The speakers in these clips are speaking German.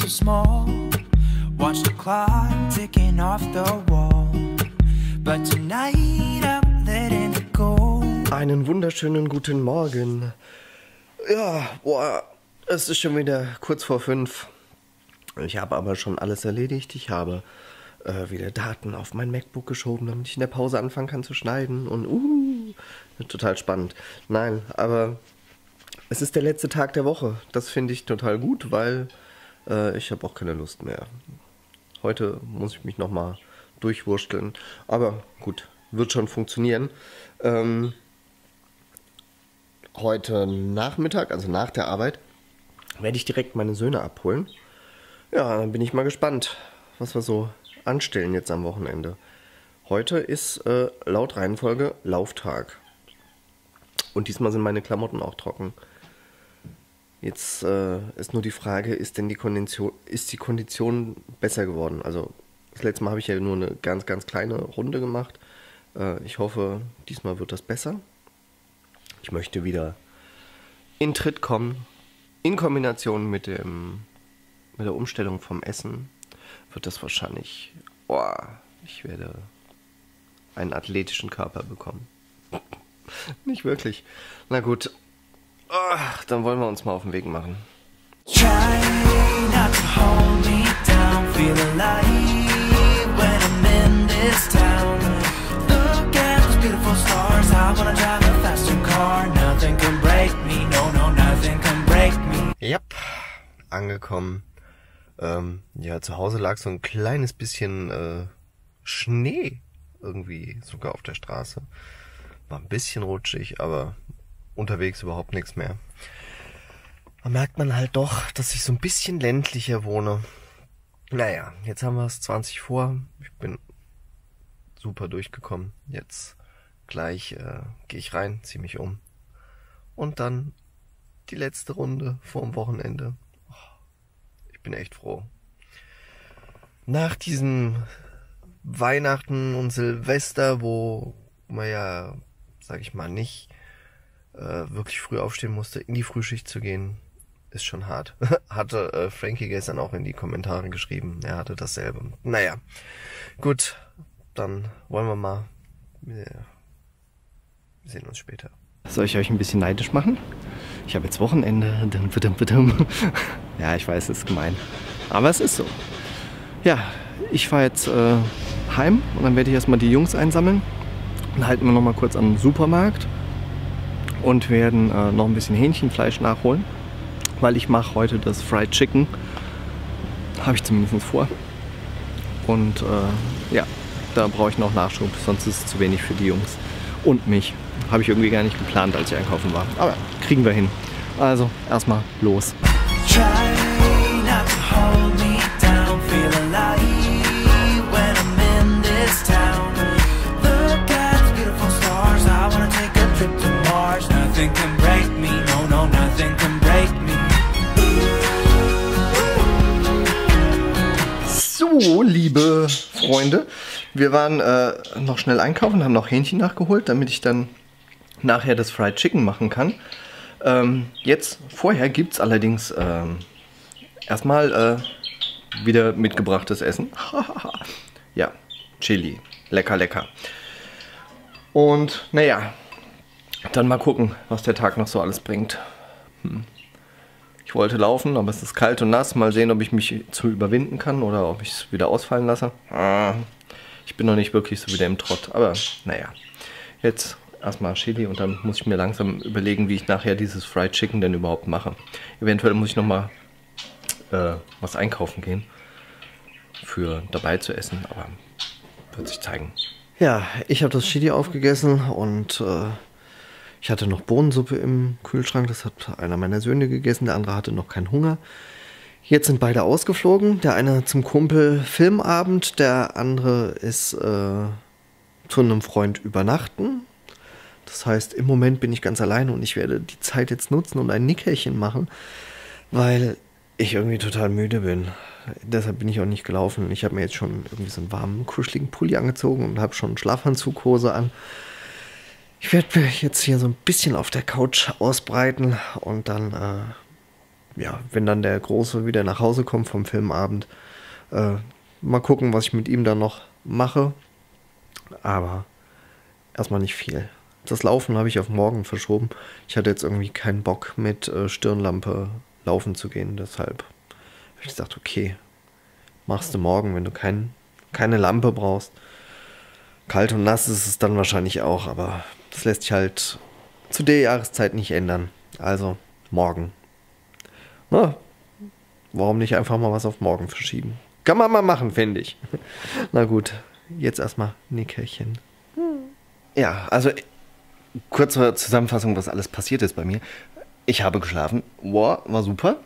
so small. Watch the clock ticking off the wall. But tonight I'm letting it go. Einen wunderschönen guten Morgen. Ja, boah, es ist schon wieder kurz vor 5. Ich habe aber schon alles erledigt. Ich habe wieder Daten auf mein MacBook geschoben, damit ich in der Pause anfangen kann zu schneiden. Und total spannend. Nein, aber es ist der letzte Tag der Woche. Das finde ich total gut, weil ich habe auch keine Lust mehr. Heute muss ich mich nochmal durchwursteln. Aber gut, wird schon funktionieren. Heute Nachmittag, also nach der Arbeit, werde ich direkt meine Söhne abholen. Ja, dann bin ich mal gespannt, was wir so anstellen jetzt am Wochenende. Heute ist laut Reihenfolge Lauftag. Und diesmal sind meine Klamotten auch trocken. Jetzt ist nur die Frage, ist die Kondition besser geworden? Also das letzte Mal habe ich ja nur eine ganz, ganz kleine Runde gemacht. Ich hoffe, diesmal wird das besser. Ich möchte wieder in Tritt kommen. In Kombination mit der Umstellung vom Essen wird das wahrscheinlich... Oh, ich werde einen athletischen Körper bekommen. Nicht wirklich. Na gut, dann wollen wir uns mal auf den Weg machen. Ja, angekommen. Ja, zu Hause lag so ein kleines bisschen Schnee irgendwie sogar auf der Straße. War ein bisschen rutschig, aber unterwegs überhaupt nichts mehr. Da merkt man halt doch, dass ich so ein bisschen ländlicher wohne. Naja, jetzt haben wir es 20 vor. Ich bin super durchgekommen. Jetzt gleich gehe ich rein, ziehe mich um. Und dann die letzte Runde vorm Wochenende. Ich bin echt froh. Nach diesem Weihnachten und Silvester, wo man ja, sag ich mal, nicht wirklich früh aufstehen musste, in die Frühschicht zu gehen, ist schon hart. Hatte Frankie gestern auch in die Kommentare geschrieben. Er hatte dasselbe. Naja, gut, dann wollen wir mal. Wir sehen uns später. Soll ich euch ein bisschen neidisch machen? Ich habe jetzt Wochenende. Ja, ich weiß, es ist gemein. Aber es ist so. Ja, ich fahre jetzt heim und dann werde ich erstmal die Jungs einsammeln. Dann halten wir noch mal kurz am Supermarkt und werden noch ein bisschen Hähnchenfleisch nachholen, weil ich mache heute das Fried Chicken, habe ich zumindest vor. Und ja, da brauche ich noch Nachschub, sonst ist es zu wenig für die Jungs und mich. Habe ich irgendwie gar nicht geplant, als ich einkaufen war, aber kriegen wir hin. Also erstmal los. So, liebe Freunde, wir waren noch schnell einkaufen, haben noch Hähnchen nachgeholt, damit ich dann nachher das Fried Chicken machen kann. Jetzt, vorher gibt es allerdings erstmal wieder mitgebrachtes Essen. Ja, Chili. Lecker, lecker. Und naja, dann mal gucken, was der Tag noch so alles bringt. Ich wollte laufen, aber es ist kalt und nass. Mal sehen, ob ich mich zu überwinden kann oder ob ich es wieder ausfallen lasse. Ich bin noch nicht wirklich so wieder im Trott, aber naja. Jetzt erstmal Chili und dann muss ich mir langsam überlegen, wie ich nachher dieses Fried Chicken denn überhaupt mache. Eventuell muss ich nochmal was einkaufen gehen, für dabei zu essen, aber wird sich zeigen. Ja, ich habe das Chili aufgegessen und... ich hatte noch Bohnensuppe im Kühlschrank, das hat einer meiner Söhne gegessen, der andere hatte noch keinen Hunger. Jetzt sind beide ausgeflogen, der eine zum Kumpel Filmabend, der andere ist zu einem Freund übernachten. Das heißt, im Moment bin ich ganz alleine und ich werde die Zeit jetzt nutzen und ein Nickerchen machen, weil ich irgendwie total müde bin. Deshalb bin ich auch nicht gelaufen. Ich habe mir jetzt schon irgendwie so einen warmen, kuscheligen Pulli angezogen und habe schon Schlafanzughose an. Ich werde mich jetzt hier so ein bisschen auf der Couch ausbreiten und dann ja, wenn dann der Große wieder nach Hause kommt vom Filmabend, mal gucken, was ich mit ihm dann noch mache. Aber erstmal nicht viel. Das Laufen habe ich auf morgen verschoben. Ich hatte jetzt irgendwie keinen Bock, mit Stirnlampe laufen zu gehen. Deshalb habe ich gesagt, okay, machst du morgen, wenn du keine Lampe brauchst. Kalt und nass ist es dann wahrscheinlich auch, aber das lässt sich halt zu der Jahreszeit nicht ändern. Also morgen. Na, warum nicht einfach mal was auf morgen verschieben? Kann man mal machen, finde ich. Na gut, jetzt erstmal Nickerchen. Ja, also kurze Zusammenfassung, was alles passiert ist bei mir. Ich habe geschlafen, wow, war super.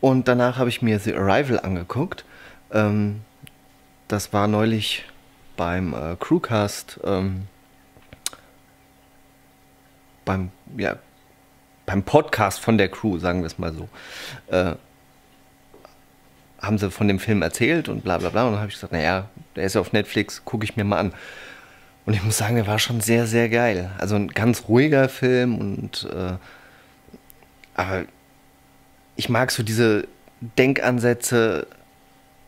Und danach habe ich mir The Arrival angeguckt. Das war neulich beim Crewcast, beim Podcast von der Crew, sagen wir es mal so, haben sie von dem Film erzählt und bla bla bla. Und dann habe ich gesagt, naja, der ist ja auf Netflix, gucke ich mir mal an. Und ich muss sagen, der war schon sehr, sehr geil. Also ein ganz ruhiger Film und aber ich mag so diese Denkansätze,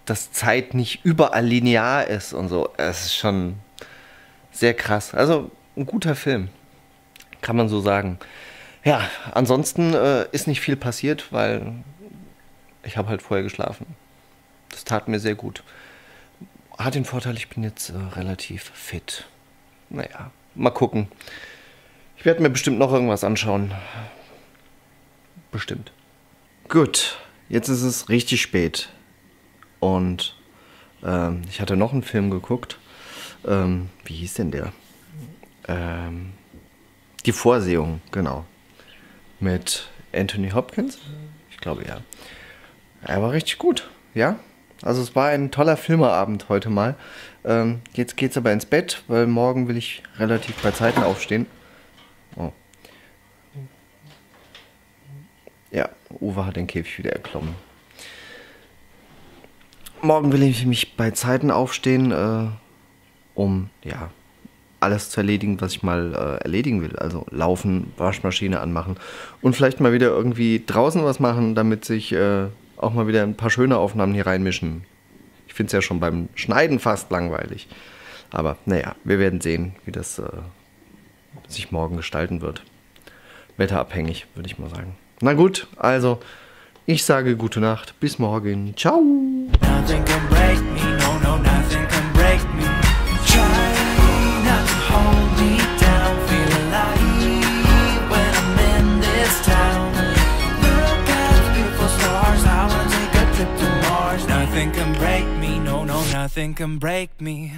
dass Zeit nicht überall linear ist und so. Es ist schon sehr krass. Also ein guter Film, kann man so sagen. Ja, ansonsten ist nicht viel passiert, weil ich habe halt vorher geschlafen. Das tat mir sehr gut. Hat den Vorteil, ich bin jetzt relativ fit. Naja, mal gucken. Ich werde mir bestimmt noch irgendwas anschauen. Bestimmt. Gut, jetzt ist es richtig spät. Und ich hatte noch einen Film geguckt. Wie hieß denn der? Die Vorsehung, genau. Mit Anthony Hopkins? Ich glaube, ja. Er war richtig gut, ja. Also es war ein toller Filmeabend heute mal. Jetzt geht's aber ins Bett, weil morgen will ich relativ bei Zeiten aufstehen. Oh. Ja, Uwe hat den Käfig wieder erklommen. Morgen will ich mich bei Zeiten aufstehen, um ja alles zu erledigen, was ich mal erledigen will. Also laufen, Waschmaschine anmachen und vielleicht mal wieder irgendwie draußen was machen, damit sich auch mal wieder ein paar schöne Aufnahmen hier reinmischen. Ich finde es ja schon beim Schneiden fast langweilig. Aber naja, wir werden sehen, wie das sich morgen gestalten wird. Wetterabhängig, würde ich mal sagen. Na gut, also ich sage gute Nacht, bis morgen, ciao! Nothing can break me, no, no, nothing can break me. Try not to hold me down, feel alive when I'm in this town. Look at the beautiful stars, I wanna take a trip to Mars. Nothing can break me, no, no, nothing can break me.